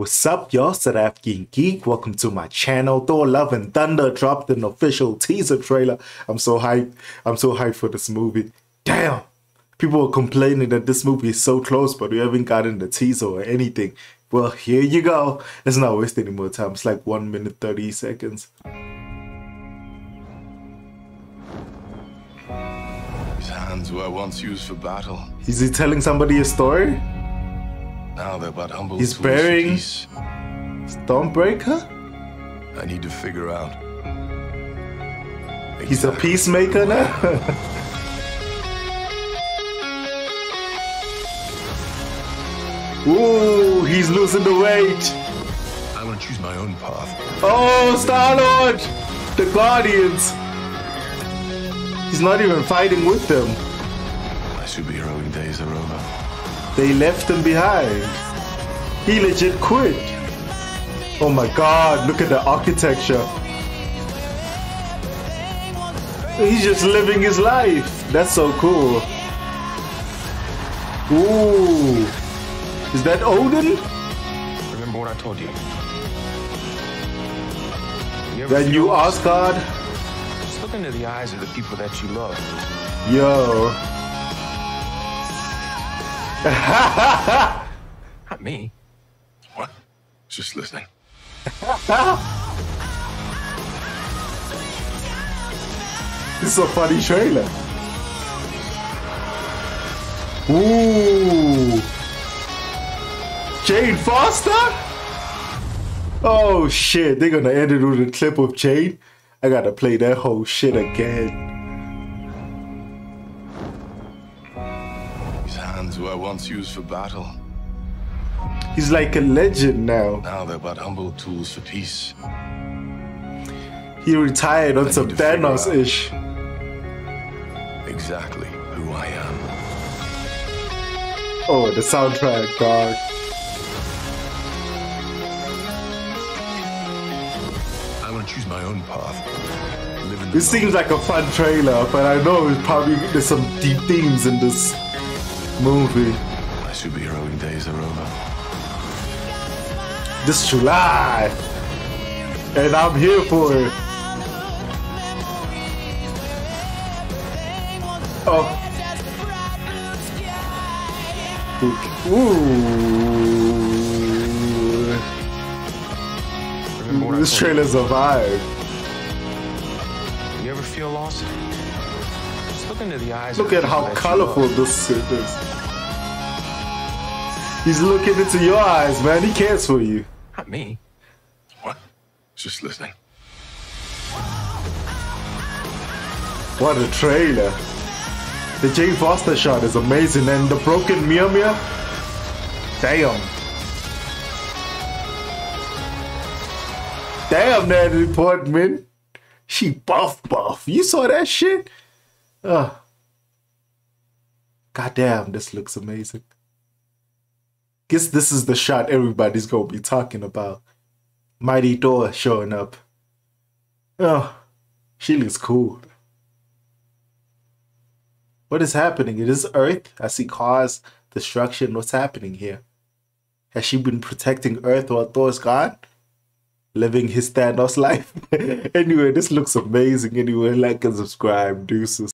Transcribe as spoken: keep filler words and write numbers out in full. What's up, y'all? Seraph Geek Geek. Welcome to my channel. Thor: Love and Thunder dropped an official teaser trailer. I'm so hyped. I'm so hyped for this movie. Damn! People are complaining that this movie is so close, but we haven't gotten the teaser or anything. Well, here you go. Let's not waste any more time. It's like one minute thirty seconds. His hands were once used for battle. Is he telling somebody a story? Now they're but humble. He's bearing Stormbreaker? I need to figure out. Exactly. He's a peacemaker now? Ooh, he's losing the weight. I want to choose my own path. Oh, Star-Lord! The Guardians! He's not even fighting with them. My superheroing days are over. They left him behind. He legit quit. Oh my god, look at the architecture. He's just living his life. That's so cool. Ooh. Is that Odin? Remember what I told you. you that you Asgard? Just look into the eyes of the people that you love. Yo. Not me. What? Just listening. This is a funny trailer. Ooh. Jane Foster? Oh shit, they're gonna end it with a clip of Jane? I gotta play that whole shit again. Were once used for battle. He's like a legend now. Now they're but humble tools for peace. He retired on some Thanos-ish. Exactly who I am. Oh, the soundtrack, dog. I want to choose my own path. This seems like a fun trailer, but I know it's probably there's some deep themes in this movie. My superheroing days are over. This July, and I'm here for it. Oh, ooh! This trailer's a vibe. You ever feel lost? Look into the eyes. Look at how colorful this is. He's looking into your eyes, man. He cares for you. Not me. What? Just listening. What a trailer. The Jane Foster shot is amazing, and the broken Mia Mia. Damn. Damn, Natalie Portman. She buff buff. You saw that shit? Uh, God damn, this looks amazing. Guess this is the shot everybody's gonna be talking about. Mighty Thor showing up. Oh, she looks cool. What is happening? It is Earth. I see cars, destruction. What's happening here? Has she been protecting Earth while Thor's gone? Living his Thanos life? Anyway, this looks amazing. Anyway, like and subscribe. Deuces.